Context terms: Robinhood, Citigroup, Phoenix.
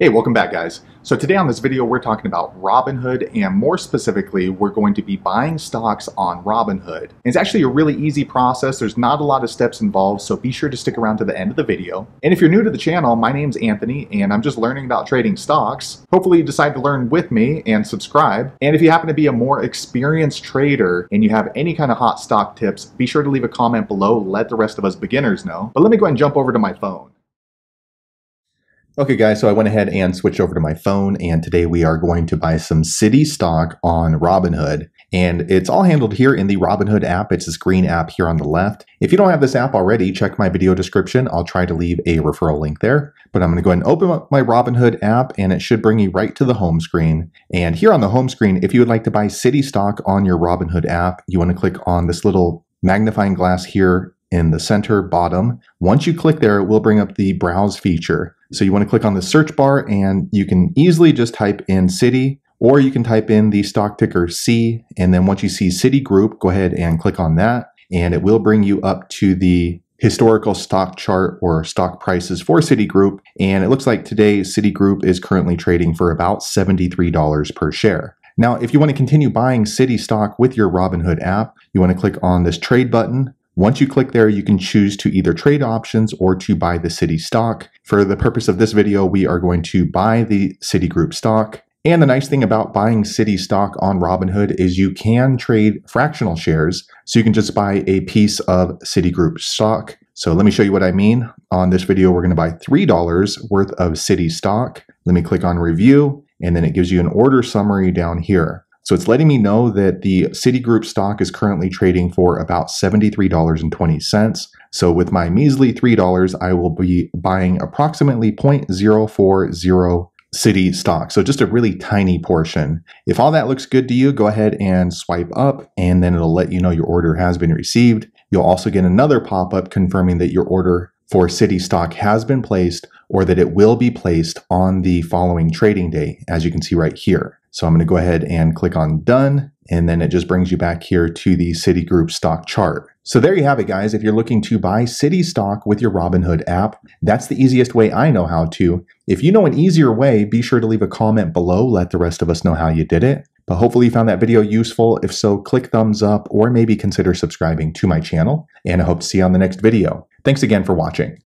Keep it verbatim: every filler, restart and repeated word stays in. Hey, welcome back guys. So today on this video, we're talking about Robinhood, and more specifically, we're going to be buying stocks on Robinhood. And it's actually a really easy process. There's not a lot of steps involved, so be sure to stick around to the end of the video. And if you're new to the channel, my name's Anthony, and I'm just learning about trading stocks. Hopefully you decide to learn with me and subscribe. And if you happen to be a more experienced trader and you have any kind of hot stock tips, be sure to leave a comment below. Let the rest of us beginners know. But let me go ahead and jump over to my phone. Okay guys, so I went ahead and switched over to my phone, and today we are going to buy some Citi stock on Robinhood. And it's all handled here in the Robinhood app. It's this green app here on the left. If you don't have this app already, check my video description. I'll try to leave a referral link there. But I'm going to go ahead and open up my Robinhood app, and it should bring you right to the home screen. And here on the home screen, if you would like to buy Citi stock on your Robinhood app, you want to click on this little magnifying glass here in the center bottom. Once you click there, it will bring up the browse feature. So you want to click on the search bar, and you can easily just type in Citi, or you can type in the stock ticker C, and then once you see Citigroup, go ahead and click on that, and it will bring you up to the historical stock chart or stock prices for Citigroup. And it looks like today Citigroup is currently trading for about seventy-three dollars per share. Now, if you want to continue buying Citi stock with your Robinhood app, you want to click on this trade button. Once you click there, you can choose to either trade options or to buy the Citi stock. For the purpose of this video, we are going to buy the Citigroup stock. And the nice thing about buying Citi stock on Robinhood is you can trade fractional shares. So you can just buy a piece of Citigroup stock. So let me show you what I mean. On this video, we're going to buy three dollars worth of Citi stock. Let me click on review, and then it gives you an order summary down here. So it's letting me know that the Citigroup stock is currently trading for about seventy-three dollars and twenty cents. So with my measly three dollars, I will be buying approximately zero point zero four zero Citi stock. So just a really tiny portion. If all that looks good to you, go ahead and swipe up, and then it'll let you know your order has been received. You'll also get another pop-up confirming that your order for Citi stock has been placed, or that it will be placed on the following trading day, as you can see right here. So I'm going to go ahead and click on done, and then it just brings you back here to the Citigroup stock chart. So there you have it guys. If you're looking to buy Citi stock with your Robinhood app, that's the easiest way I know how to. If you know an easier way, be sure to leave a comment below. Let the rest of us know how you did it. But hopefully you found that video useful. If so, click thumbs up, or maybe consider subscribing to my channel, and I hope to see you on the next video. Thanks again for watching.